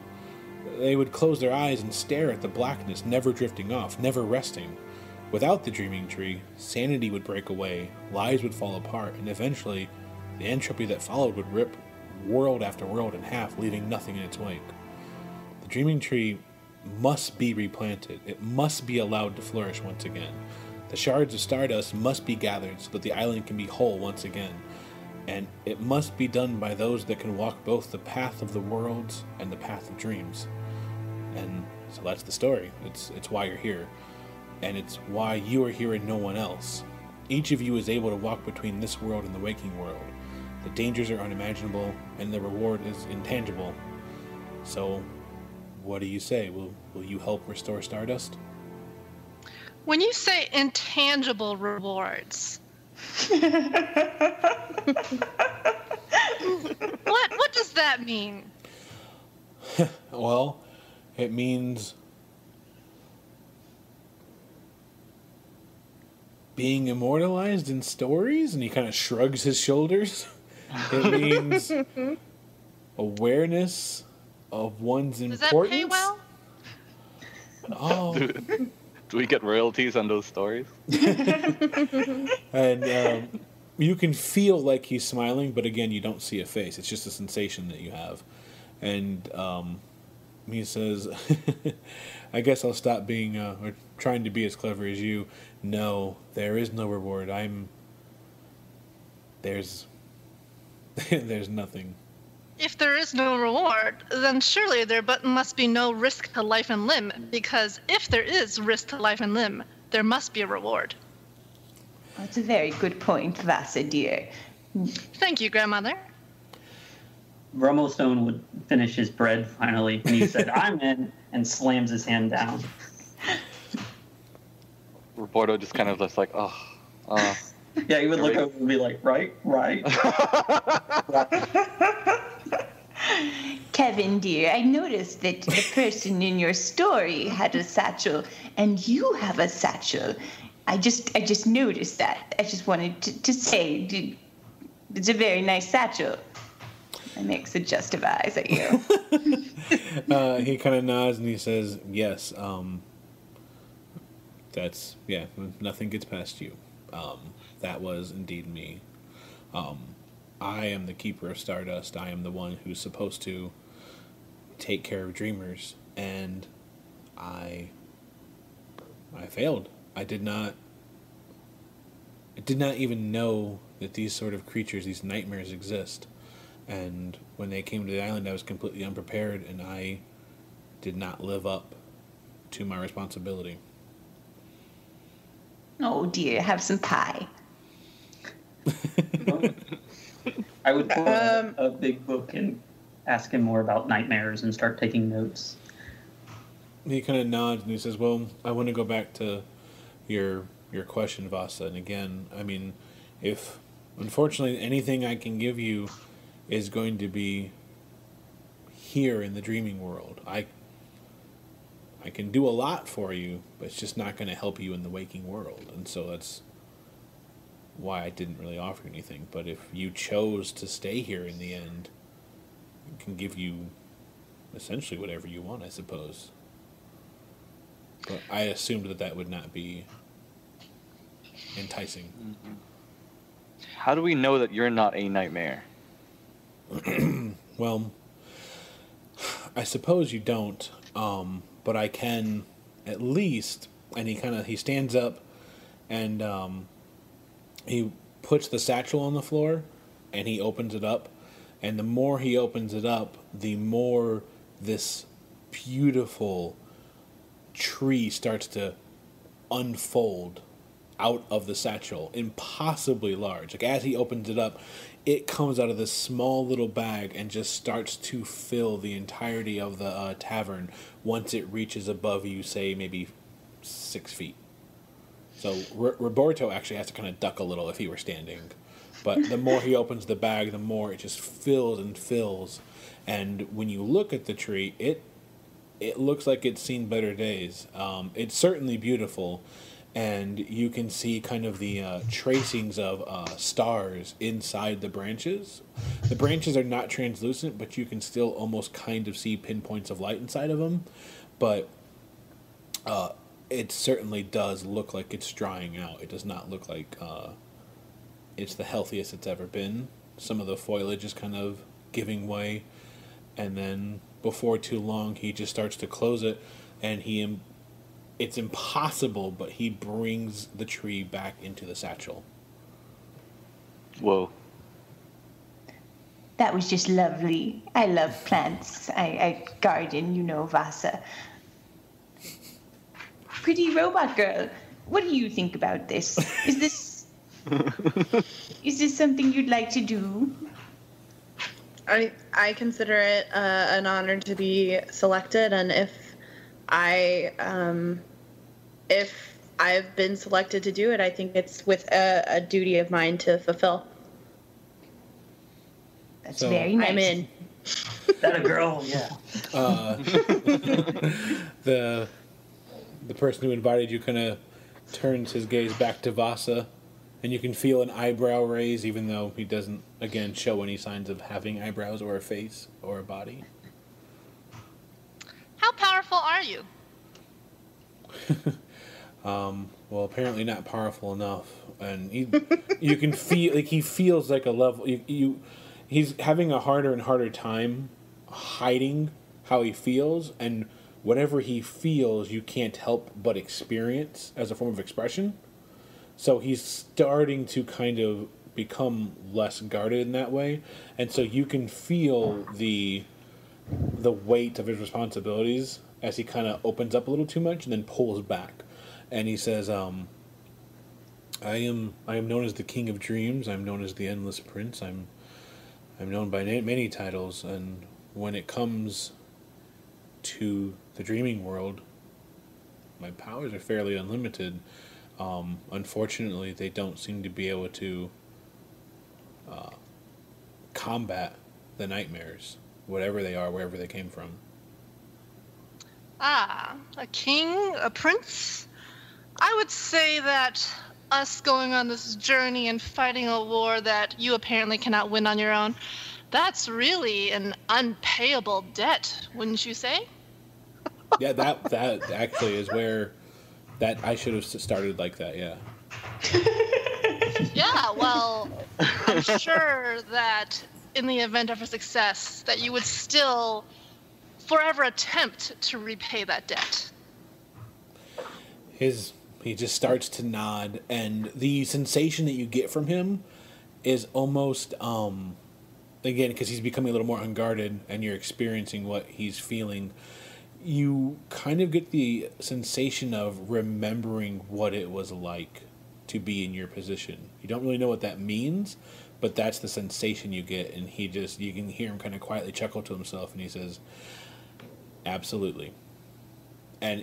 They would close their eyes and stare at the blackness, never drifting off, never resting. Without the Dreaming Tree, sanity would break away, lives would fall apart, and eventually, the entropy that followed would rip world after world in half, leaving nothing in its wake. The Dreaming Tree must be replanted. It must be allowed to flourish once again. The shards of stardust must be gathered so that the island can be whole once again, and it must be done by those that can walk both the path of the worlds and the path of dreams. And so that's the story. It's why you're here, and it's why you are here and no one else. Each of you is able to walk between this world and the waking world. The dangers are unimaginable, and the reward is intangible. So, what do you say? Will you help restore Stardust? When you say intangible rewards, what does that mean? Well, it means being immortalized in stories, and he kind of shrugs his shoulders. It means awareness of one's importance. Does that pay well? Oh. Do we get royalties on those stories? And you can feel like he's smiling, but again, you don't see a face. It's just a sensation that you have. And he says, I guess I'll stop being, or trying to be as clever as you. No, there is no reward. There's nothing. If there is no reward, then surely there must be no risk to life and limb, because if there is risk to life and limb, there must be a reward. That's a very good point, Vasa, dear. Thank you, Grandmother. Brummelstone would finish his bread finally when he said, I'm in, and slams his hand down. Roborto just kind of looks like, oh. Yeah, he would look over and be like, right. Kevin, dear, I noticed that the person in your story had a satchel, and you have a satchel. I just noticed that. I just wanted to say, dude, it's a very nice satchel. That makes suggestive eyes at you. He kind of nods and he says, yes, nothing gets past you. That was indeed me. I am the keeper of Stardust. I am the one who's supposed to take care of dreamers, and I failed. I did not even know that these sort of creatures, these nightmares, exist. And when they came to the island, I was completely unprepared, and I did not live up to my responsibility. Oh dear, have some pie. I would pull a big book and ask him more about nightmares and start taking notes. He kind of nods and he says, well, I want to go back to your question, Vasa. And again, I mean, if unfortunately anything I can give you is going to be here in the dreaming world, I can do a lot for you, but it's just not going to help you in the waking world. And so that's why I didn't really offer anything. But if you chose to stay here in the end, I can give you essentially whatever you want, I suppose. But I assumed that would not be enticing. Mm-hmm. How do we know that you're not a nightmare? Well, I suppose you don't. But I can at least, and he stands up and he puts the satchel on the floor and he opens it up, and the more he opens it up, the more this beautiful tree starts to unfold out of the satchel, impossibly large. Like, as he opens it up, it comes out of this small little bag and just starts to fill the entirety of the tavern once it reaches above you, say, maybe 6 feet. So Roborto actually has to kind of duck a little if he were standing. But the more he opens the bag, the more it just fills and fills. And when you look at the tree, it looks like it's seen better days. It's certainly beautiful. And you can see kind of the tracings of stars inside the branches. The branches are not translucent, but you can still almost kind of see pinpoints of light inside of them. But it certainly does look like it's drying out. It does not look like it's the healthiest it's ever been. Some of the foliage is kind of giving way. And then before too long, he just starts to close it, and he It's impossible, but he brings the tree back into the satchel. Whoa. That was just lovely. I love plants. I garden, you know, Vasa. Pretty robot girl, what do you think about this? Is this is this something you'd like to do? I consider it an honor to be selected, and if I've been selected to do it, I think it's with a duty of mine to fulfill. That's so very nice. I'm in. That a girl, yeah. The person who invited you kind of turns his gaze back to Vasa, and you can feel an eyebrow raise, even though he doesn't, again, show any signs of having eyebrows or a face or a body. How powerful are you? Well, apparently not powerful enough, and you can feel like he feels like a level. He's having a harder and harder time hiding how he feels, and whatever he feels, you can't help but experience as a form of expression. So he's starting to kind of become less guarded in that way. And so you can feel the weight of his responsibilities as he kind of opens up a little too much and then pulls back. And he says, I am known as the King of Dreams. I'm known as the Endless Prince. I'm known by many titles. And when it comes to the dreaming world, my powers are fairly unlimited. Unfortunately, they don't seem to be able to combat the nightmares, whatever they are, wherever they came from. Ah, a king, a prince? I would say that us going on this journey and fighting a war that you apparently cannot win on your own, that's really an unpayable debt, wouldn't you say? Yeah, that actually is where that I should have started like that, yeah. Yeah, well, I'm sure that in the event of a success that you would still forever attempt to repay that debt. He just starts to nod, and the sensation that you get from him is almost, again, because he's becoming a little more unguarded and you're experiencing what he's feeling, you kind of get the sensation of remembering what it was like to be in your position. You don't really know what that means, but that's the sensation you get, and you can hear him kind of quietly chuckle to himself, and he says, absolutely. And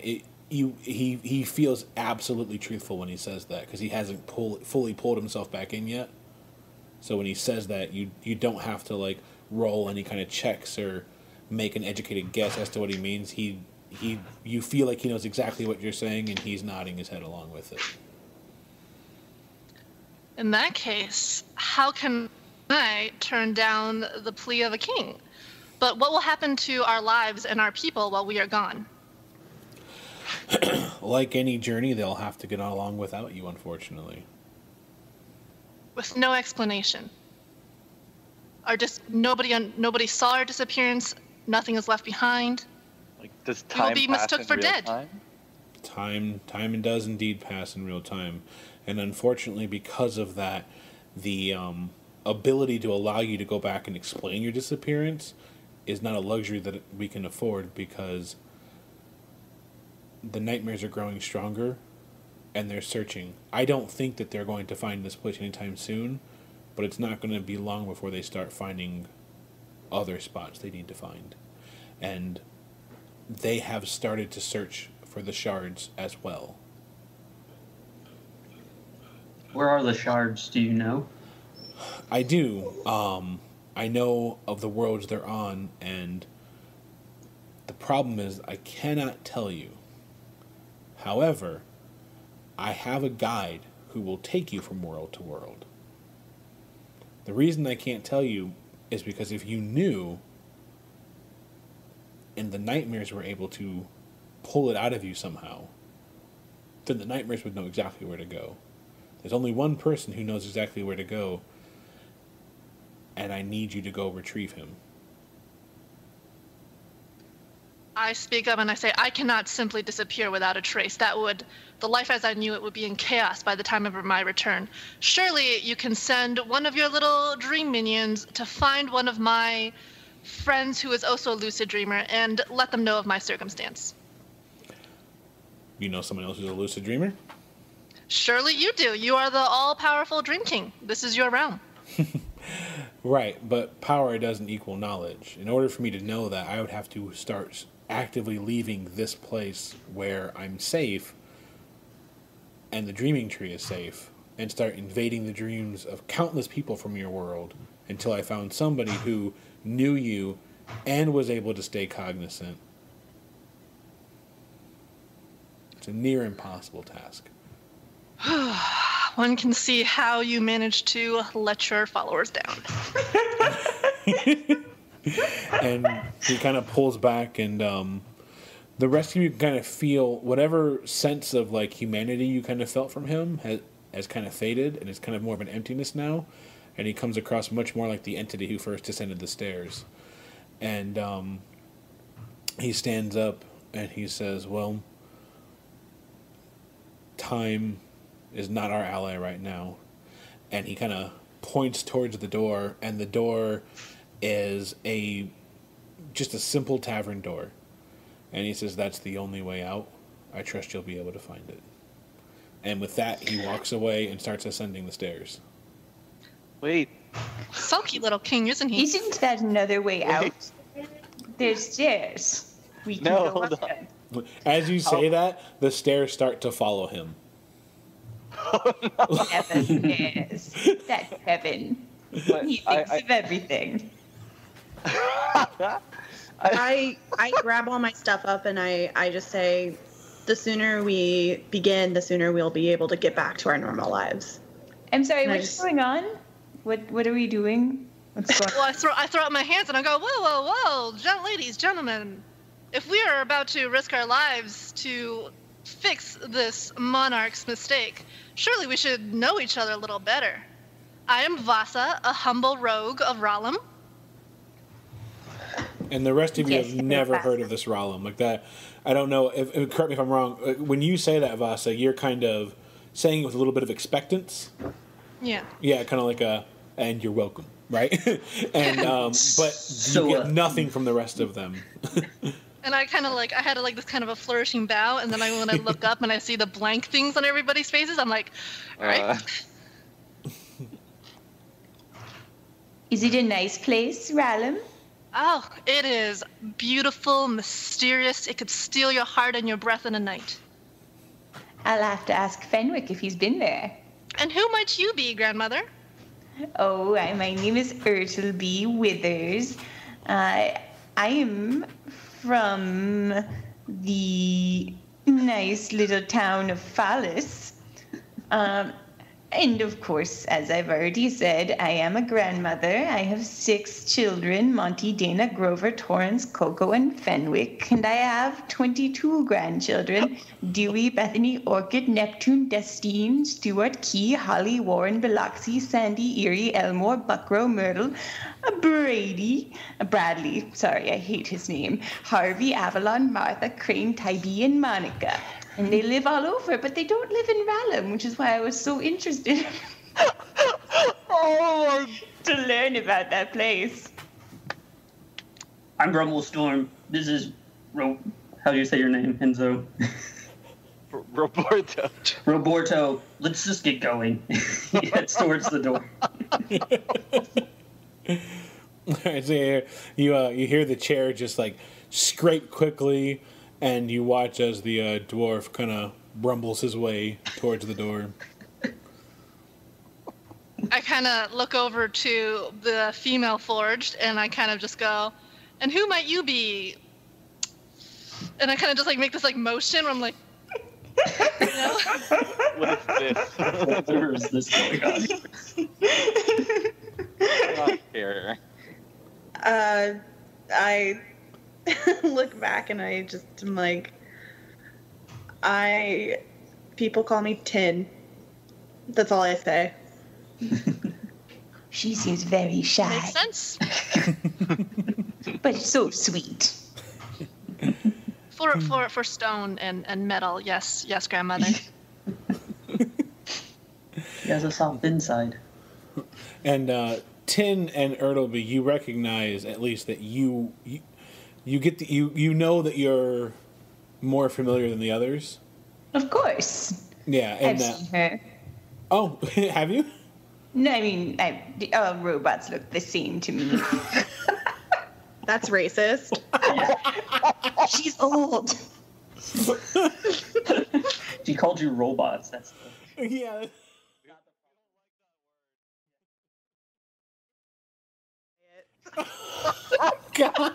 he feels absolutely truthful when he says that, because he hasn't fully pulled himself back in yet. So when he says that, you don't have to, like, roll any kind of checks or make an educated guess as to what he means. You feel like he knows exactly what you're saying, and he's nodding his head along with it. In that case, how can I turn down the plea of a king? But what will happen to our lives and our people while we are gone? Like any journey, they'll have to get along without you, unfortunately. With no explanation. Or just nobody saw our disappearance. Nothing is left behind. Like, does time pass in real time? We will be mistook for dead. Time does indeed pass in real time, and unfortunately, because of that, the ability to allow you to go back and explain your disappearance is not a luxury that we can afford, because the nightmares are growing stronger, and they're searching. I don't think that they're going to find this place anytime soon, but it's not going to be long before they start finding other spots they need to find. And they have started to search for the shards as well. Where are the shards, do you know? I do. I know of the worlds they're on, and the problem is I cannot tell you. However, I have a guide who will take you from world to world. The reason I can't tell you is because if you knew and the nightmares were able to pull it out of you somehow, then the nightmares would know exactly where to go. There's only one person who knows exactly where to go, and I need you to go retrieve him. I speak up and I say, I cannot simply disappear without a trace. The life as I knew it would be in chaos by the time of my return. Surely you can send one of your little dream minions to find one of my friends who is also a lucid dreamer and let them know of my circumstance. You know someone else who's a lucid dreamer? Surely you do. You are the all-powerful Dream King. This is your realm. Right, but power doesn't equal knowledge. In order for me to know that, I would have to start actively leaving this place where I'm safe and the Dreaming Tree is safe and start invading the dreams of countless people from your world until I found somebody who knew you and was able to stay cognizant. It's a near impossible task. One can see how you managed to let your followers down. And he kind of pulls back, and the rest of you kind of feel whatever sense of like humanity you kind of felt from him has kind of faded, and it's kind of more of an emptiness now. And he comes across much more like the entity who first descended the stairs. And he stands up and he says, well, time is not our ally right now. And he kind of points towards the door, and the door is just a simple tavern door. And he says, that's the only way out. I trust you'll be able to find it. And with that, he walks away and starts ascending the stairs. Wait. Sulky little king, isn't he? Isn't that another way out? There's stairs. We can go up them. As you say that, the stairs start to follow him. Oh, no. Heaven, yes. That's heaven. But he thinks of everything. I grab all my stuff up and I just say, the sooner we begin, the sooner we'll be able to get back to our normal lives. I'm sorry, what's going on? What are we doing? What's going on? Well, I throw out my hands and I go, whoa, whoa, whoa, ladies, gentlemen. If we are about to risk our lives to fix this monarch's mistake, surely we should know each other a little better. I am Vasa, a humble rogue of Rallum. And the rest of you have never heard of this Rallum. Like that, I don't know, correct me if I'm wrong, when you say that, Vasa, you're kind of saying it with a little bit of expectance. Yeah. Yeah, kind of like and you're welcome, right? And, but you get nothing from the rest of them. And I kind of like, I had like this kind of a flourishing bow, and then when I look up and I see the blank things on everybody's faces, I'm like, all right. Is it a nice place, Rallum? Oh, it is beautiful, mysterious. It could steal your heart and your breath in a night. I'll have to ask Fenwick if he's been there. And who might you be, Grandmother? Oh, my name is Ertelby Withers. I am from the nice little town of Phallis. And of course, as I've already said, I am a grandmother. I have 6 children, Monty, Dana, Grover, Torrance, Coco, and Fenwick. And I have 22 grandchildren, Dewey, Bethany, Orchid, Neptune, Destine, Stuart, Key, Holly, Warren, Biloxi, Sandy, Erie, Elmore, Buckrow, Myrtle, Bradley, sorry, I hate his name, Harvey, Avalon, Martha, Crane, Tybee, and Monica. And they live all over, but they don't live in Rallum, which is why I was so interested to learn about that place. I'm Brummelstone. This is how do you say your name, Enzo? Roborto. Roborto. Let's just get going. He heads towards the door. All right, so you hear the chair just like scrape quickly. And you watch as the dwarf kind of rumbles his way towards the door. I kind of look over to the female forged, and I kind of just go, and who might you be? And I kind of just like make this like motion where I'm like, you know? What is this? Where is this going on? Not here. I look back and I just am like, people call me Tin. That's all I say. She seems very shy. Makes sense. But so sweet. For stone and metal, yes, grandmother. He has a soft inside. And Tin and Ertelby, you recognize at least that you get the, you know that you're more familiar than the others. Of course. Yeah, and I've seen her. Oh, have you? No, I mean, all robots look the same to me. That's racist. She's old. She called you robots. That's the... Yeah. Oh, God.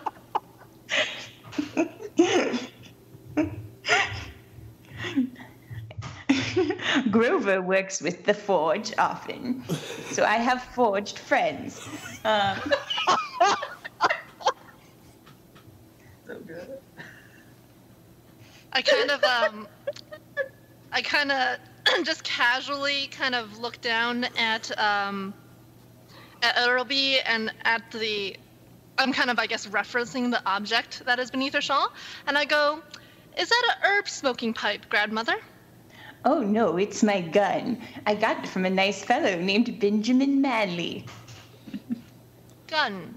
Grover works with the forge often, so I have forged friends. So good. I kind of just casually kind of look down at Ertelby and at the, I'm kind of, I guess, referencing the object that is beneath her shawl, and I go, "Is that a herb smoking pipe, grandmother?" "Oh, no, it's my gun. I got it from a nice fellow named Benjamin Manley." "Gun?"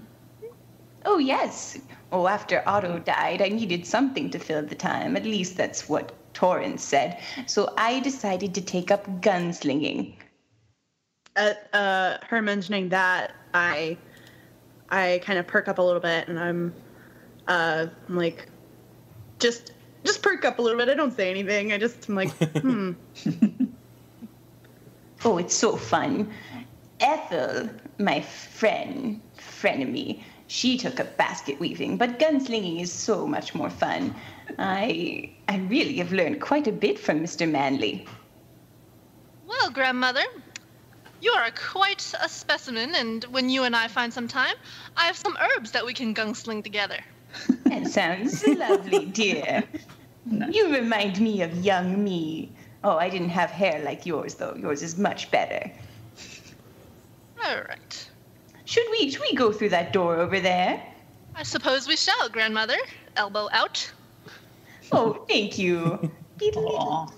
"Oh, yes. Oh, after Otto died, I needed something to fill the time. At least that's what Torrance said. So I decided to take up gunslinging." Her mentioning that, I kind of perk up a little bit, and I'm like, just perk up a little bit. I don't say anything. I'm like, Oh, it's so fun. Ethel, my frenemy, she took up basket weaving, but gunslinging is so much more fun. I really have learned quite a bit from Mr. Manley. "Well, grandmother, you are quite a specimen, and when you and I find some time, I have some herbs that we can gunsling together." "That sounds lovely, dear. You remind me of young me. Oh, I didn't have hair like yours, though. Yours is much better." "All right. Should we go through that door over there?" "I suppose we shall, grandmother." Elbow out. "Oh, thank you." Little walkers.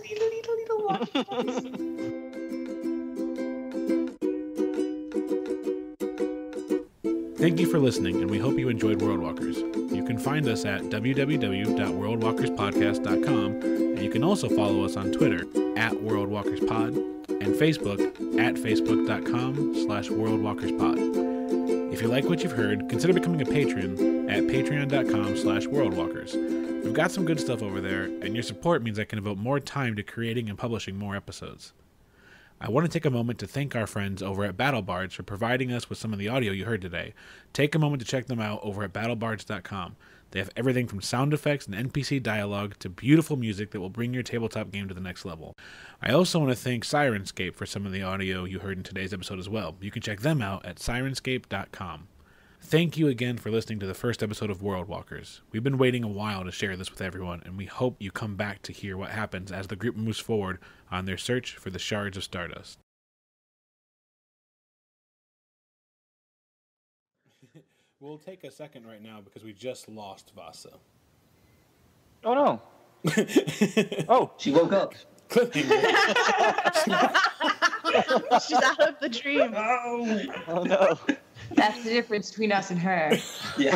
Thank you for listening, and we hope you enjoyed World Walkers. You can find us at www.worldwalkerspodcast.com, and you can also follow us on Twitter at WorldWalkersPod and Facebook at facebook.com/WorldWalkersPod. If you like what you've heard, consider becoming a patron at patreon.com/WorldWalkers. We've got some good stuff over there, and your support means I can devote more time to creating and publishing more episodes. I want to take a moment to thank our friends over at BattleBards for providing us with some of the audio you heard today. Take a moment to check them out over at battlebards.com. They have everything from sound effects and NPC dialogue to beautiful music that will bring your tabletop game to the next level. I also want to thank Sirenscape for some of the audio you heard in today's episode as well. You can check them out at sirenscape.com. Thank you again for listening to the first episode of World Walkers. We've been waiting a while to share this with everyone, and we hope you come back to hear what happens as the group moves forward on their search for the Shards of Stardust. We'll take a second right now because we just lost Vasa. Oh, no. Oh, she woke up. She's out of the dream. Oh, no. That's the difference between us and her. Yeah.